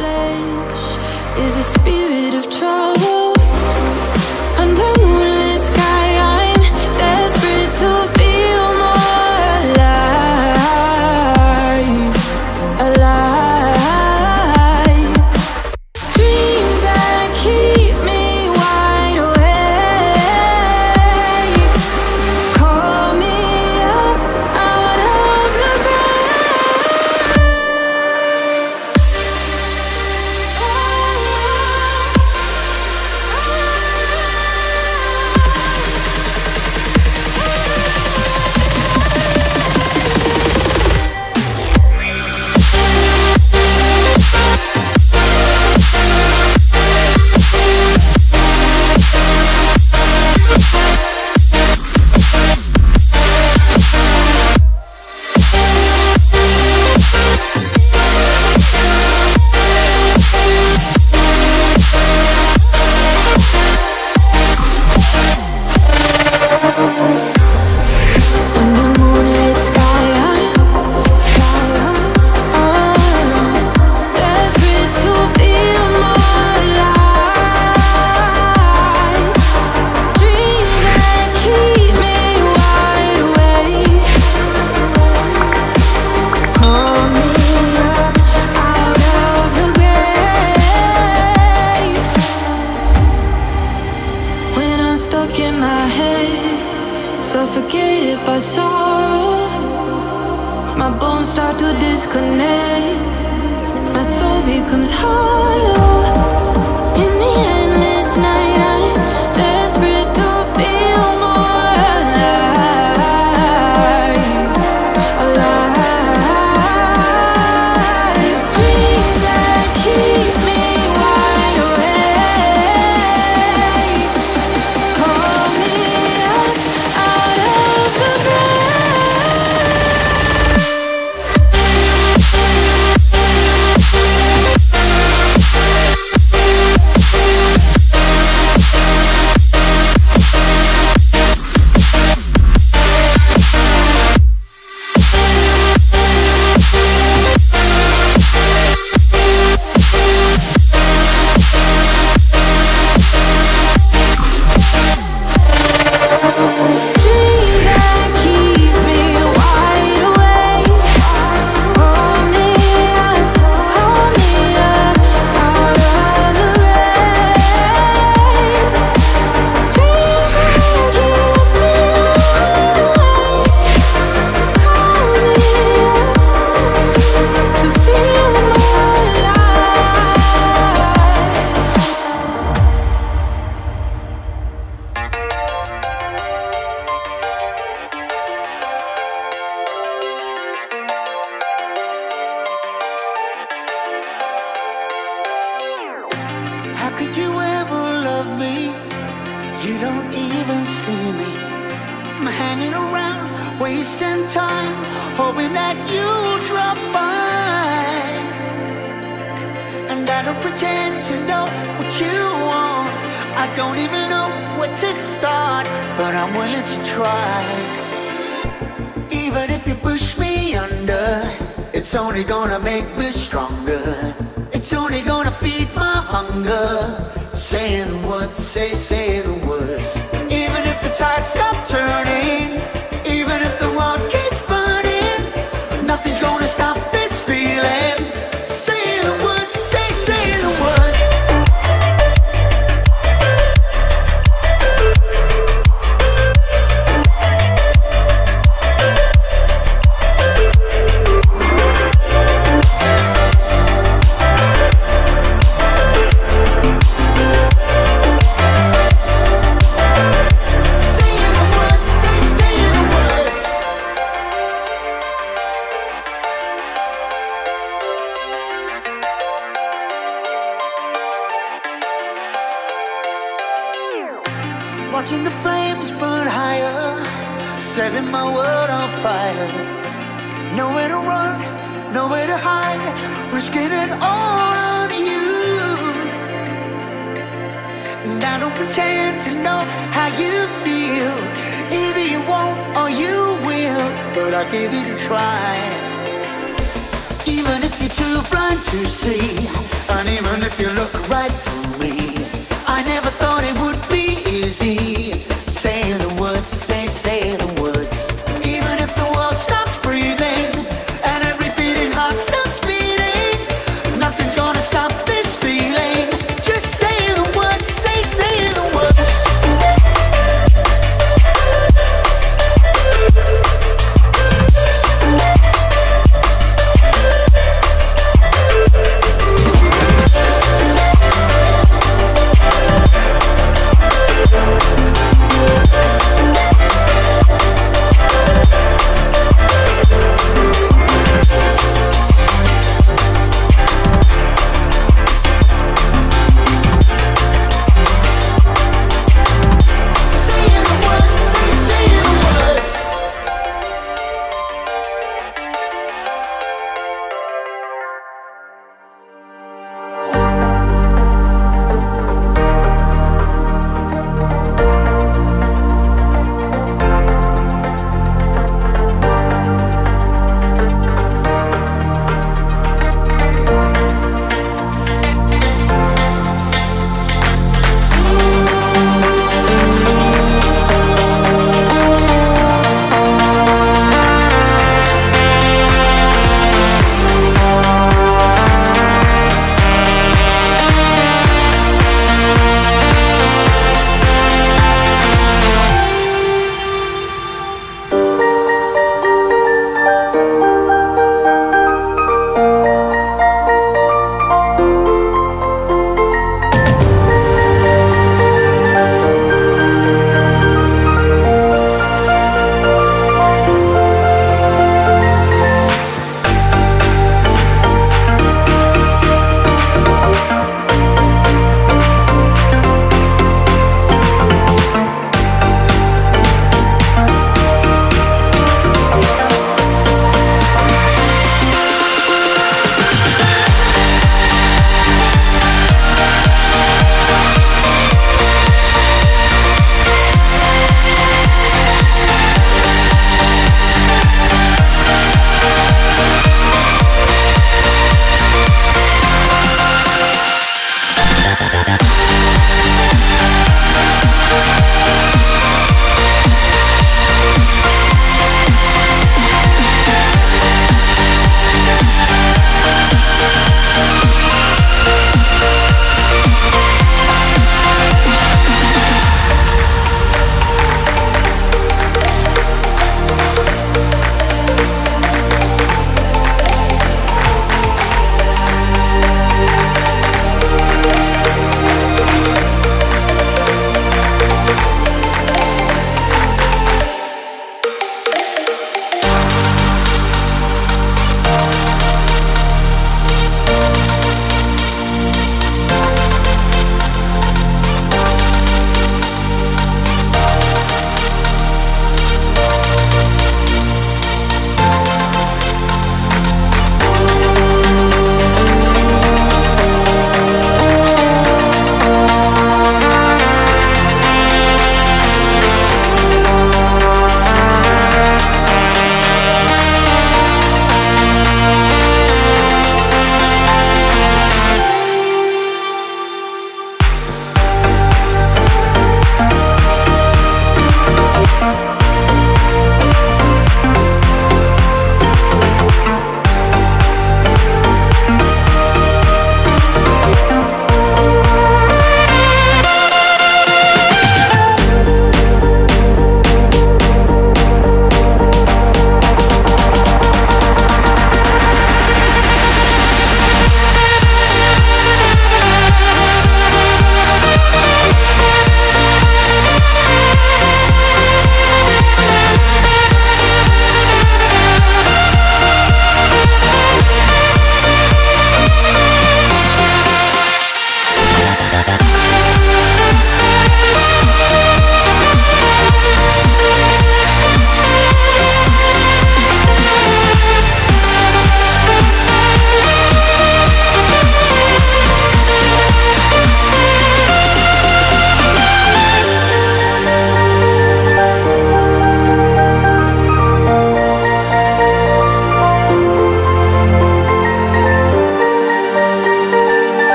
flesh is a spirit of trouble. Under moonlit sky, I'm desperate to feel more alive, alive. Dreams that keep me wide awake call me up out of the suffocated by sorrow, my bones start to disconnect, my soul becomes hollow. In the endless night, I'm desperate to feel more alive, alive. Dreams that keep me wide awake call me up time, hoping that you drop by. And I don't pretend to know what you want, I don't even know where to start, but I'm willing to try. Even if you push me under, it's only gonna make me stronger, it's only gonna feed my hunger. Say the words, say the words. Even if the tide stops turning, even if the world keeps burning, nothing's gonna stop this feeling. Say the words, say the words. Watching the flames burn higher, setting my world on fire. Nowhere to run, nowhere to hide, risking it all on you. And I don't pretend to know how you feel, either you won't or you will, but I'll give it a try. Even if you're too blind to see, and even if you look right through